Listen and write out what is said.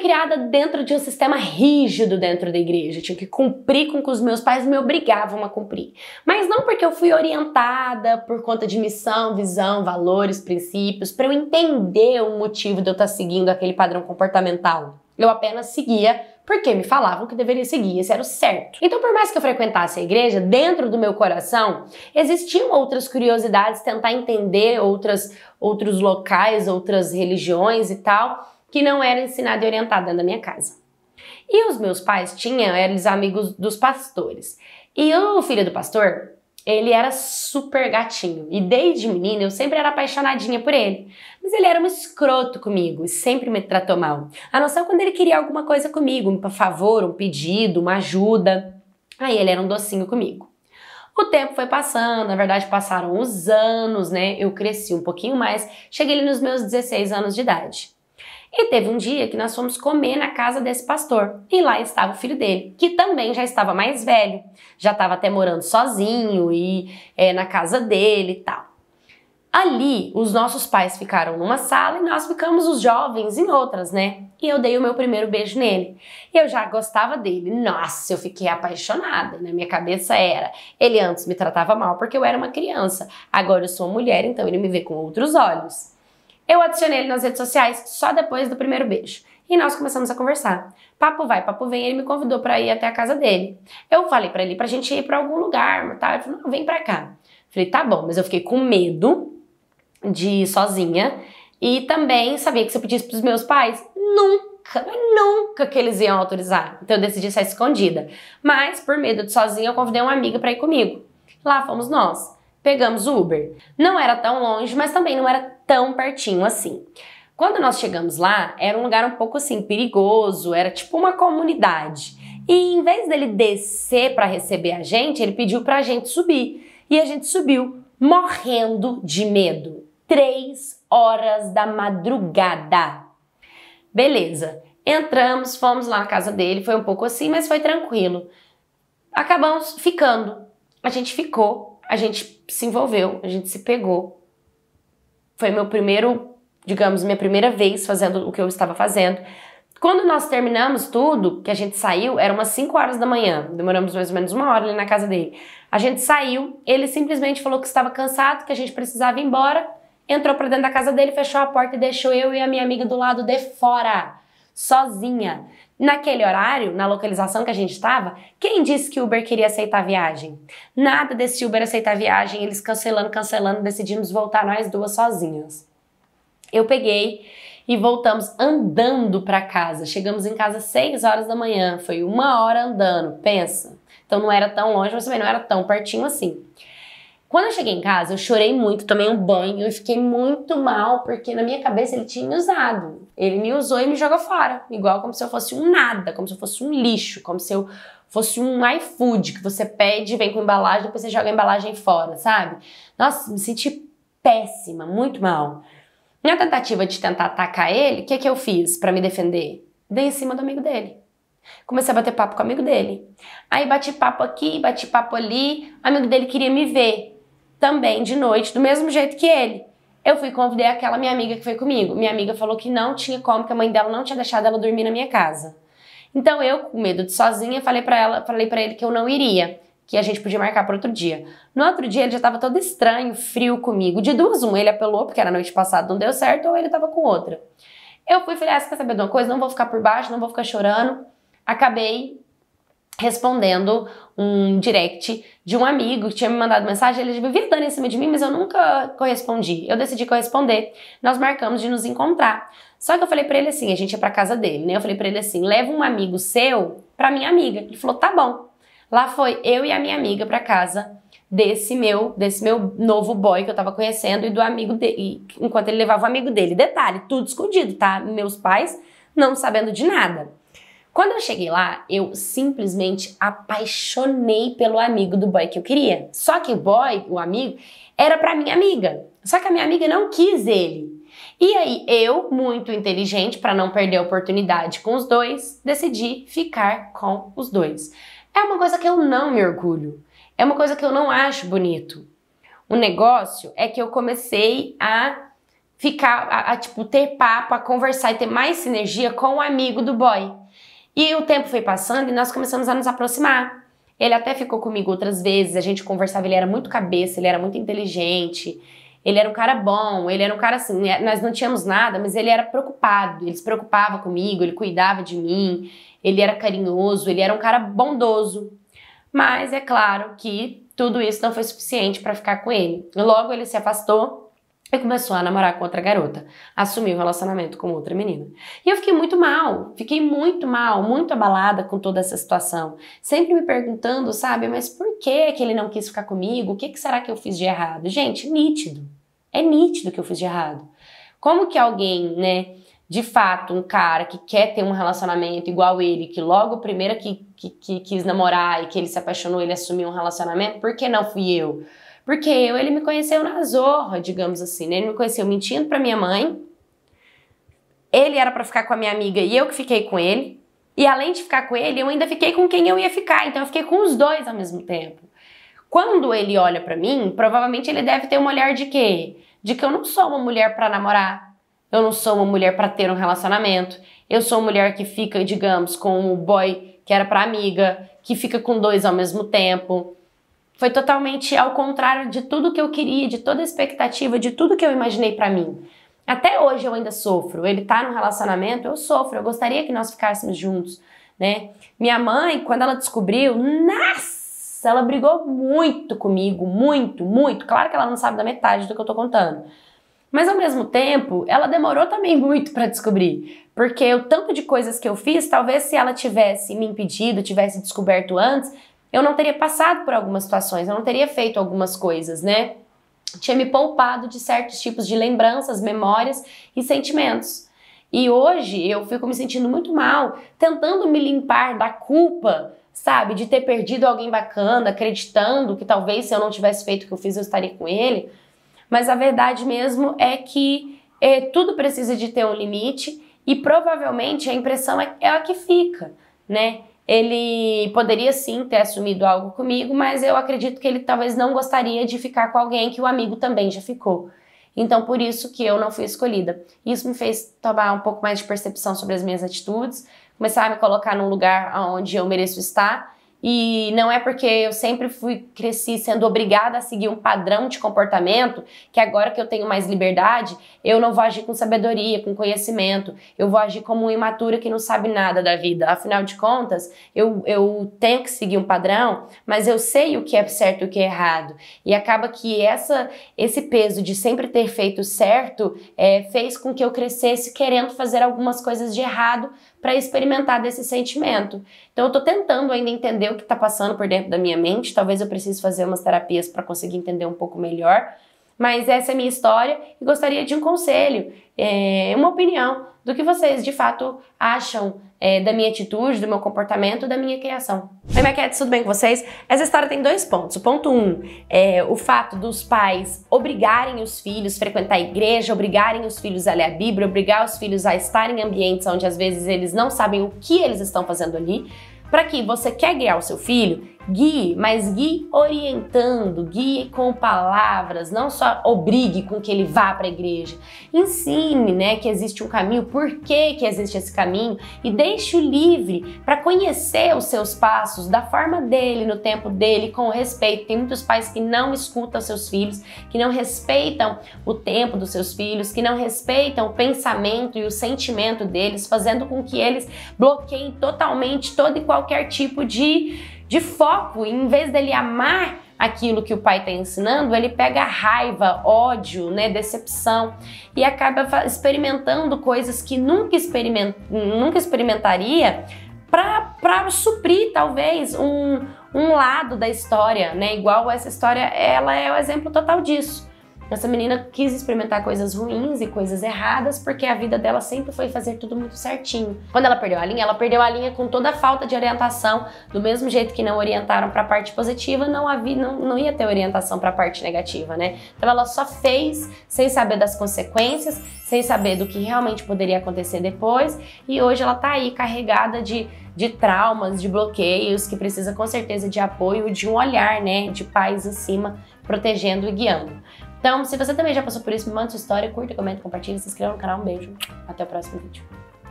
fui criada dentro de um sistema rígido dentro da igreja. Eu tinha que cumprir com o que os meus pais me obrigavam a cumprir. Mas não porque eu fui orientada por conta de missão, visão, valores, princípios, para eu entender o motivo de eu estar seguindo aquele padrão comportamental. Eu apenas seguia porque me falavam que deveria seguir, esse era o certo. Então, por mais que eu frequentasse a igreja, dentro do meu coração, existiam outras curiosidades, tentar entender outros locais, outras religiões e tal, que não era ensinada e orientada na minha casa. E os meus pais eram os amigos dos pastores. E o filho do pastor, ele era super gatinho. E desde menina eu sempre era apaixonadinha por ele. Mas ele era um escroto comigo e sempre me tratou mal. A não ser quando ele queria alguma coisa comigo, um favor, um pedido, uma ajuda. Aí ele era um docinho comigo. O tempo foi passando, na verdade passaram os anos, né? Eu cresci um pouquinho mais, cheguei ali nos meus 16 anos de idade. E teve um dia que nós fomos comer na casa desse pastor. E lá estava o filho dele, que também já estava mais velho. Já estava até morando sozinho e na casa dele e tal. Ali, os nossos pais ficaram numa sala e nós ficamos os jovens em outras, né? E eu dei o meu primeiro beijo nele. Eu já gostava dele. Nossa, eu fiquei apaixonada, né? Minha cabeça era... Ele antes me tratava mal porque eu era uma criança. Agora eu sou uma mulher, então ele me vê com outros olhos. Eu adicionei ele nas redes sociais só depois do primeiro beijo. E nós começamos a conversar. Papo vai, papo vem, ele me convidou pra ir até a casa dele. Eu falei pra ele pra gente ir pra algum lugar, tá? Ele falou, não, vem pra cá. Falei, tá bom, mas eu fiquei com medo de ir sozinha. E também sabia que se eu pedisse pros meus pais, nunca que eles iam autorizar. Então eu decidi sair escondida. Mas por medo de sozinha, eu convidei uma amiga pra ir comigo. Lá fomos nós. Pegamos o Uber. Não era tão longe, mas também não era tão pertinho assim. Quando nós chegamos lá, era um lugar um pouco assim perigoso, era tipo uma comunidade. E em vez dele descer para receber a gente, ele pediu pra gente subir. E a gente subiu, morrendo de medo. 3 horas da madrugada. Beleza. Entramos, fomos lá na casa dele, foi um pouco assim, mas foi tranquilo. Acabamos ficando. A gente ficou. A gente se envolveu, a gente se pegou. Foi meu primeiro, digamos, minha primeira vez fazendo o que eu estava fazendo. Quando nós terminamos tudo, que a gente saiu, eram umas 5 horas da manhã. Demoramos mais ou menos 1 hora ali na casa dele. A gente saiu, ele simplesmente falou que estava cansado, que a gente precisava ir embora. Entrou pra dentro da casa dele, fechou a porta e deixou eu e a minha amiga do lado de fora, sozinha. Naquele horário, na localização que a gente estava, quem disse que o Uber queria aceitar a viagem? Nada desse Uber aceitar a viagem, eles cancelando, decidimos voltar nós duas sozinhas. Eu peguei e voltamos andando para casa. Chegamos em casa às 6 horas da manhã, foi 1 hora andando, pensa. Então não era tão longe, mas também não era tão pertinho assim. Quando eu cheguei em casa, eu chorei muito, tomei um banho e fiquei muito mal, porque na minha cabeça ele tinha me usado. Ele me usou e me jogou fora, igual como se eu fosse um nada, como se eu fosse um lixo, como se eu fosse um iFood, que você pede, vem com embalagem, depois você joga a embalagem fora, sabe? Nossa, me senti péssima, muito mal. Na tentativa de tentar atacar ele, o que eu fiz pra me defender? Dei em cima do amigo dele. Comecei a bater papo com o amigo dele. Aí bati papo aqui, bati papo ali, o amigo dele queria me ver. Também de noite, do mesmo jeito que ele. Eu fui convidei aquela minha amiga que foi comigo. Minha amiga falou que não tinha como, que a mãe dela não tinha deixado ela dormir na minha casa. Então eu, com medo de sozinha, falei pra ele que eu não iria, que a gente podia marcar para outro dia. No outro dia ele já tava todo estranho, frio comigo. De duas, uma, ele apelou porque era noite passada, não deu certo, ou ele tava com outra. Eu fui e falei, ah, você quer saber de uma coisa? Não vou ficar por baixo, não vou ficar chorando. Acabei respondendo um direct de um amigo que tinha me mandado mensagem, ele vivia dando em cima de mim, mas eu nunca correspondi. Eu decidi corresponder. Nós marcamos de nos encontrar. Só que eu falei pra ele assim, a gente ia pra casa dele, né? Eu falei pra ele assim, leva um amigo seu pra minha amiga. Ele falou, tá bom. Lá foi eu e a minha amiga pra casa desse meu novo boy que eu tava conhecendo e do amigo dele, enquanto ele levava o amigo dele. Detalhe, tudo escondido, tá? Meus pais não sabendo de nada. Quando eu cheguei lá, eu simplesmente apaixonei pelo amigo do boy que eu queria. Só que o boy, o amigo, era pra minha amiga. Só que a minha amiga não quis ele. E aí eu, muito inteligente, pra não perder a oportunidade com os dois, decidi ficar com os dois. É uma coisa que eu não me orgulho. É uma coisa que eu não acho bonito. O negócio é que eu comecei a ficar, tipo, ter papo, a conversar e ter mais sinergia com o amigo do boy. E o tempo foi passando e nós começamos a nos aproximar. Ele até ficou comigo outras vezes, a gente conversava, ele era muito cabeça, ele era muito inteligente, ele era um cara bom, ele era um cara assim, nós não tínhamos nada, mas ele era preocupado, ele se preocupava comigo, ele cuidava de mim, ele era carinhoso, ele era um cara bondoso. Mas é claro que tudo isso não foi suficiente para ficar com ele. Logo ele se afastou e começou a namorar com outra garota, assumiu o relacionamento com outra menina. E eu fiquei muito mal, muito abalada com toda essa situação. Sempre me perguntando, sabe, mas por que que ele não quis ficar comigo? O que que será que eu fiz de errado? Gente, nítido. É nítido que eu fiz de errado. Como que alguém, né, de fato, um cara que quer ter um relacionamento igual ele, que logo a primeira que quis namorar e que ele se apaixonou, ele assumiu um relacionamento, por que não fui eu? Porque ele me conheceu na zorra, digamos assim, né? Ele me conheceu mentindo pra minha mãe. Ele era pra ficar com a minha amiga e eu que fiquei com ele. E além de ficar com ele, eu ainda fiquei com quem eu ia ficar. Então eu fiquei com os dois ao mesmo tempo. Quando ele olha pra mim, provavelmente ele deve ter um olhar de quê? De que eu não sou uma mulher pra namorar. Eu não sou uma mulher pra ter um relacionamento. Eu sou uma mulher que fica, digamos, com o boy que era pra amiga, que fica com dois ao mesmo tempo. Foi totalmente ao contrário de tudo que eu queria, de toda a expectativa, de tudo que eu imaginei pra mim. Até hoje eu ainda sofro. Ele tá num relacionamento, eu sofro. Eu gostaria que nós ficássemos juntos, né? Minha mãe, quando ela descobriu, nossa, ela brigou muito comigo, muito. Claro que ela não sabe da metade do que eu tô contando. Mas ao mesmo tempo, ela demorou também muito pra descobrir. Porque o tanto de coisas que eu fiz, talvez se ela tivesse me impedido, tivesse descoberto antes, eu não teria passado por algumas situações, eu não teria feito algumas coisas, né? Tinha me poupado de certos tipos de lembranças, memórias e sentimentos. E hoje eu fico me sentindo muito mal, tentando me limpar da culpa, sabe? De ter perdido alguém bacana, acreditando que talvez se eu não tivesse feito o que eu fiz, eu estaria com ele. Mas a verdade mesmo é que tudo precisa de ter um limite e provavelmente a impressão é a que fica, né? Ele poderia sim ter assumido algo comigo, mas eu acredito que ele talvez não gostaria de ficar com alguém que o amigo também já ficou. Então, por isso que eu não fui escolhida. Isso me fez tomar um pouco mais de percepção sobre as minhas atitudes, começar a me colocar num lugar onde eu mereço estar. E não é porque eu sempre cresci sendo obrigada a seguir um padrão de comportamento que agora que eu tenho mais liberdade, eu não vou agir com sabedoria, com conhecimento. Eu vou agir como uma imatura que não sabe nada da vida. Afinal de contas, eu tenho que seguir um padrão, mas eu sei o que é certo e o que é errado. E acaba que esse peso de sempre ter feito certo fez com que eu crescesse querendo fazer algumas coisas de errado para experimentar desse sentimento. Então eu tô tentando ainda entender o que tá passando por dentro da minha mente, talvez eu precise fazer umas terapias para conseguir entender um pouco melhor, mas essa é a minha história e gostaria de um conselho, uma opinião do que vocês de fato acham da minha atitude, do meu comportamento, da minha criação. Oi, minha querida, tudo bem com vocês? Essa história tem dois pontos. O ponto 1 é o fato dos pais obrigarem os filhos a frequentar a igreja, obrigarem os filhos a ler a Bíblia, obrigar os filhos a estar em ambientes onde às vezes eles não sabem o que eles estão fazendo ali. Para que você quer guiar o seu filho, guie, mas guie orientando, guie com palavras, não só obrigue com que ele vá para a igreja. Ensine, né, que existe um caminho, por que que existe esse caminho e deixe-o livre para conhecer os seus passos da forma dele, no tempo dele, com respeito. Tem muitos pais que não escutam seus filhos, que não respeitam o tempo dos seus filhos, que não respeitam o pensamento e o sentimento deles, fazendo com que eles bloqueiem totalmente todo e qualquer tipo de foco. Em vez dele amar aquilo que o pai está ensinando, ele pega raiva, ódio, né, decepção e acaba experimentando coisas que nunca experimentaria para suprir talvez um lado da história, né? Igual essa história, ela é o exemplo total disso. Essa menina quis experimentar coisas ruins e coisas erradas porque a vida dela sempre foi fazer tudo muito certinho. Quando ela perdeu a linha com toda a falta de orientação. Do mesmo jeito que não orientaram para a parte positiva, não ia ter orientação para a parte negativa, né? Então ela só fez sem saber das consequências, sem saber do que realmente poderia acontecer depois. E hoje ela tá aí carregada de traumas, de bloqueios, que precisa com certeza de apoio, de um olhar, né, de pais em cima, protegendo e guiando. Então, se você também já passou por isso, me manda sua história, curta, comenta, compartilha, se inscreva no canal. Um beijo, até o próximo vídeo.